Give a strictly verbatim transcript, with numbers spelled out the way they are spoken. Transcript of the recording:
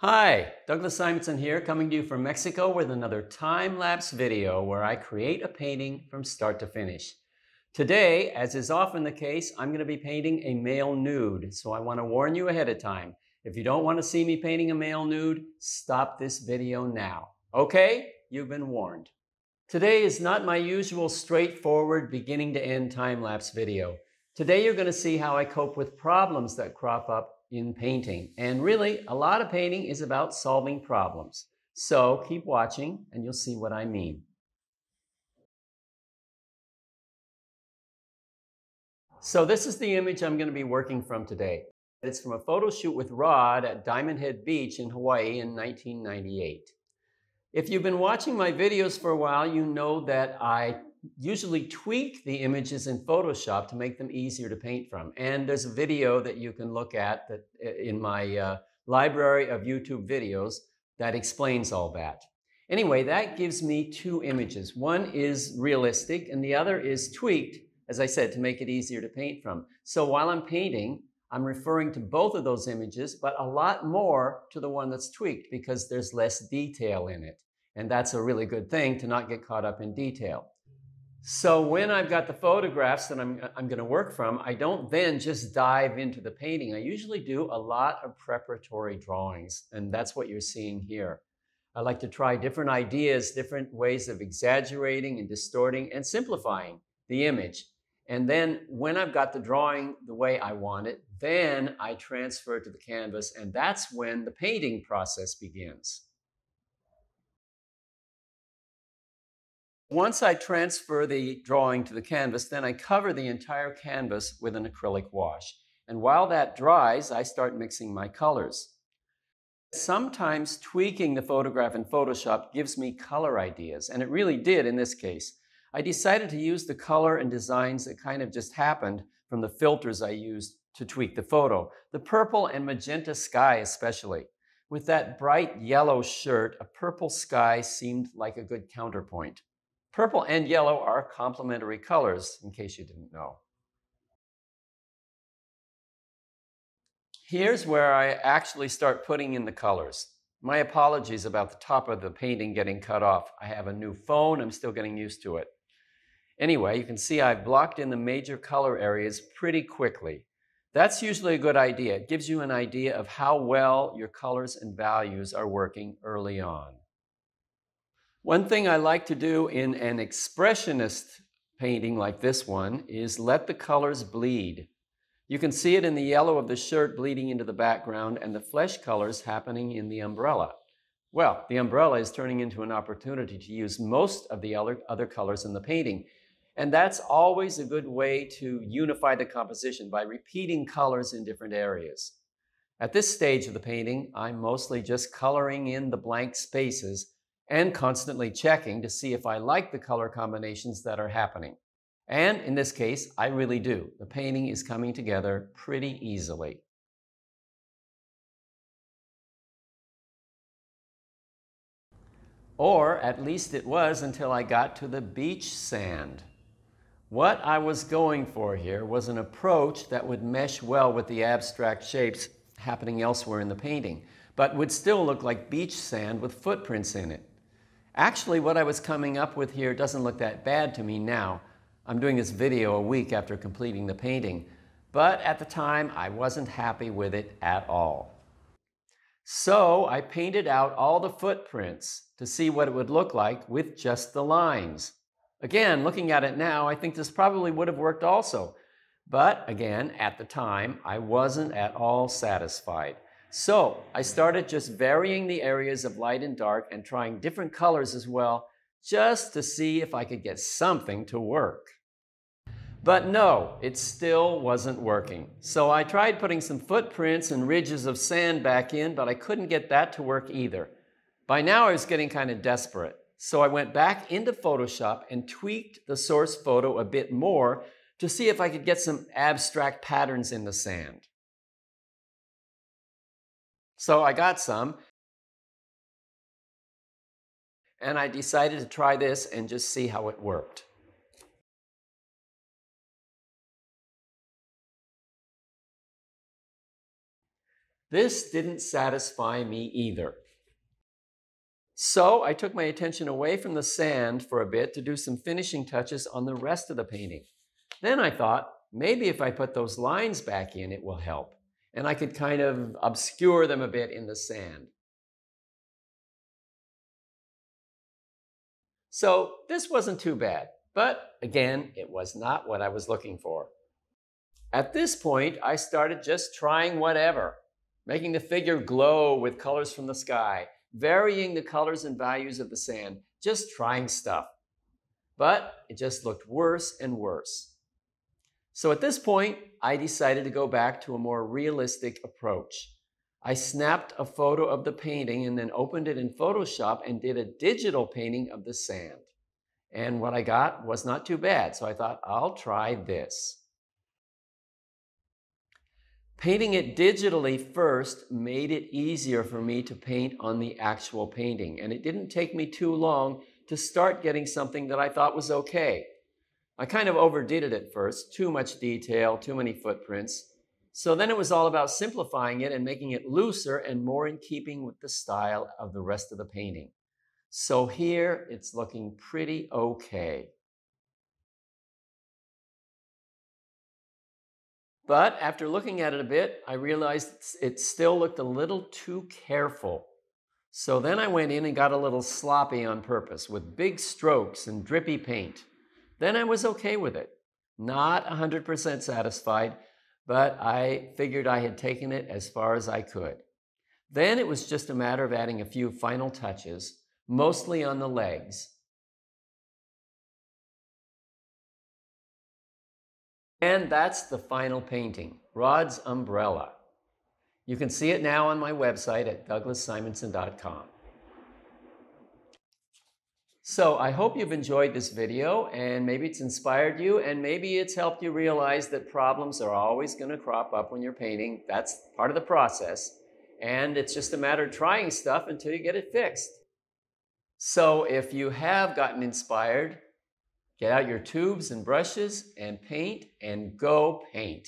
Hi, Douglas Simonson here, coming to you from Mexico with another time-lapse video where I create a painting from start to finish. Today, as is often the case, I'm going to be painting a male nude, so I want to warn you ahead of time. If you don't want to see me painting a male nude, stop this video now. Okay? You've been warned. Today is not my usual straightforward beginning-to-end time-lapse video. Today you're going to see how I cope with problems that crop up in painting. And really, a lot of painting is about solving problems. So keep watching and you'll see what I mean. So this is the image I'm going to be working from today. It's from a photo shoot with Rod at Diamond Head Beach in Hawaii in nineteen ninety-eight. If you've been watching my videos for a while, you know that I usually tweak the images in Photoshop to make them easier to paint from. And there's a video that you can look at that in my uh, library of YouTube videos that explains all that. Anyway, that gives me two images. One is realistic and the other is tweaked, as I said, to make it easier to paint from. So while I'm painting, I'm referring to both of those images, but a lot more to the one that's tweaked because there's less detail in it. And that's a really good thing, to not get caught up in detail. So when I've got the photographs that I'm, I'm going to work from, I don't then just dive into the painting. I usually do a lot of preparatory drawings, and that's what you're seeing here. I like to try different ideas, different ways of exaggerating and distorting and simplifying the image. And then when I've got the drawing the way I want it, then I transfer it to the canvas, and that's when the painting process begins. Once I transfer the drawing to the canvas, then I cover the entire canvas with an acrylic wash. And while that dries, I start mixing my colors. Sometimes tweaking the photograph in Photoshop gives me color ideas, and it really did in this case. I decided to use the color and designs that kind of just happened from the filters I used to tweak the photo. The purple and magenta sky especially. With that bright yellow shirt, a purple sky seemed like a good counterpoint. Purple and yellow are complementary colors, in case you didn't know. Here's where I actually start putting in the colors. My apologies about the top of the painting getting cut off. I have a new phone, I'm still getting used to it. Anyway, you can see I've blocked in the major color areas pretty quickly. That's usually a good idea. It gives you an idea of how well your colors and values are working early on. One thing I like to do in an expressionist painting like this one is let the colors bleed. You can see it in the yellow of the shirt bleeding into the background and the flesh colors happening in the umbrella. Well, the umbrella is turning into an opportunity to use most of the other colors in the painting. And that's always a good way to unify the composition by repeating colors in different areas. At this stage of the painting, I'm mostly just coloring in the blank spaces and constantly checking to see if I like the color combinations that are happening. And in this case, I really do. The painting is coming together pretty easily. Or at least it was until I got to the beach sand. What I was going for here was an approach that would mesh well with the abstract shapes happening elsewhere in the painting, but would still look like beach sand with footprints in it. Actually, what I was coming up with here doesn't look that bad to me now. I'm doing this video a week after completing the painting, but at the time I wasn't happy with it at all. So I painted out all the footprints to see what it would look like with just the lines. Again, looking at it now, I think this probably would have worked also. But again, at the time, I wasn't at all satisfied. So I started just varying the areas of light and dark and trying different colors as well, just to see if I could get something to work. But no, it still wasn't working. So I tried putting some footprints and ridges of sand back in, but I couldn't get that to work either. By now I was getting kind of desperate. So I went back into Photoshop and tweaked the source photo a bit more to see if I could get some abstract patterns in the sand. So I got some, and I decided to try this and just see how it worked. This didn't satisfy me either. So I took my attention away from the sand for a bit to do some finishing touches on the rest of the painting. Then I thought, maybe if I put those lines back in, it will help. And I could kind of obscure them a bit in the sand. So this wasn't too bad, but again, it was not what I was looking for. At this point, I started just trying whatever, making the figure glow with colors from the sky, varying the colors and values of the sand, just trying stuff. But it just looked worse and worse. So at this point, I decided to go back to a more realistic approach. I snapped a photo of the painting and then opened it in Photoshop and did a digital painting of the sand. And what I got was not too bad, so I thought, I'll try this. Painting it digitally first made it easier for me to paint on the actual painting, and it didn't take me too long to start getting something that I thought was okay. I kind of overdid it at first, too much detail, too many footprints. So then it was all about simplifying it and making it looser and more in keeping with the style of the rest of the painting. So here it's looking pretty okay. But after looking at it a bit, I realized it still looked a little too careful. So then I went in and got a little sloppy on purpose with big strokes and drippy paint. Then I was okay with it. Not one hundred percent satisfied, but I figured I had taken it as far as I could. Then it was just a matter of adding a few final touches, mostly on the legs. And that's the final painting, Rod's Umbrella. You can see it now on my website at Douglas Simonson dot com. So I hope you've enjoyed this video, and maybe it's inspired you, and maybe it's helped you realize that problems are always going to crop up when you're painting. That's part of the process. And it's just a matter of trying stuff until you get it fixed. So if you have gotten inspired, get out your tubes and brushes and paint and go paint.